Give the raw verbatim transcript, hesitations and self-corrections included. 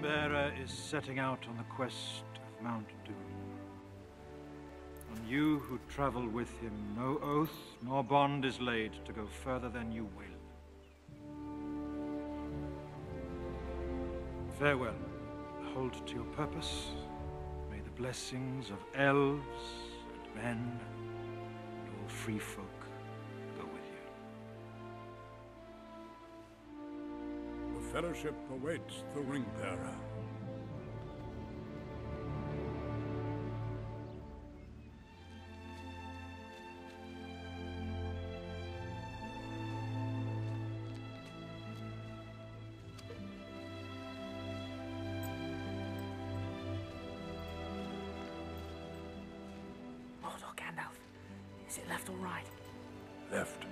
Ringbearer is setting out on the quest of Mount Doom. On you who travel with him, no oath nor bond is laid to go further than you will. Farewell. Hold to your purpose. May the blessings of elves and men and all free folk go with you. The Fellowship awaits the Ringbearer. Gandalf, is it left or right? Left.